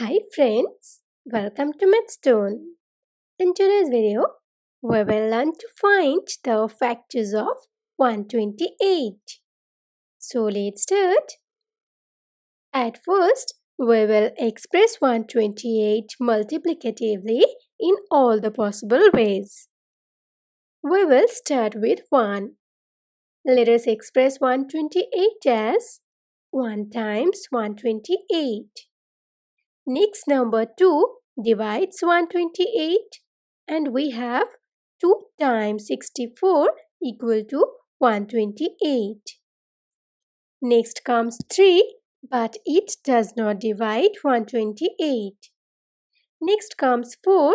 Hi friends, welcome to Mathstoon. In today's video, we will learn to find the factors of 128. So let's start. At first, we will express 128 multiplicatively in all the possible ways. We will start with 1. Let us express 128 as 1 times 128. Next, number 2 divides 128, and we have 2 times 64 equal to 128. Next comes 3, but it does not divide 128. Next comes 4,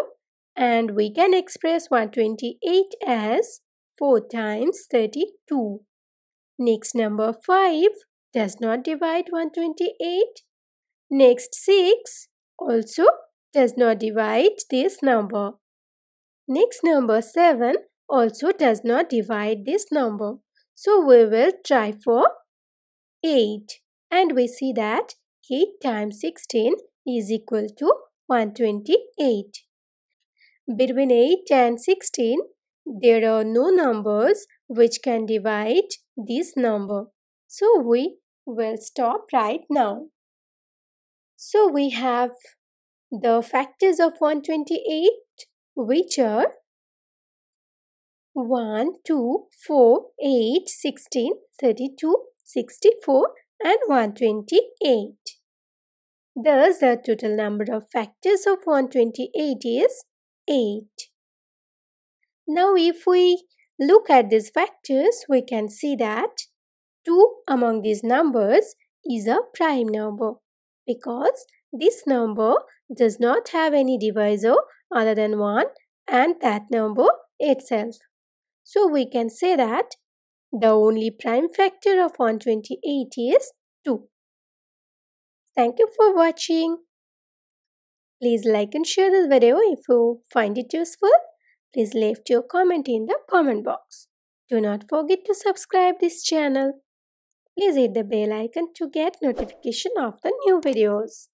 and we can express 128 as 4 times 32. Next, number 5 does not divide 128. Next, 6 also does not divide this number. Next, number 7 also does not divide this number. So we will try for 8, and we see that 8 times 16 is equal to 128. Between 8 and 16, there are no numbers which can divide this number. So we will stop right now. So we have the factors of 128, which are 1, 2, 4, 8, 16, 32, 64 and 128. Thus, the total number of factors of 128 is 8. Now, if we look at these factors, we can see that 2 among these numbers is a prime number, because this number does not have any divisor other than 1 and that number itself. So we can say that the only prime factor of 128 is 2. Thank you for watching. Please like and share this video if you find it useful. Please leave your comment in the comment box. Do not forget to subscribe this channel. Please hit the bell icon to get notification of the new videos.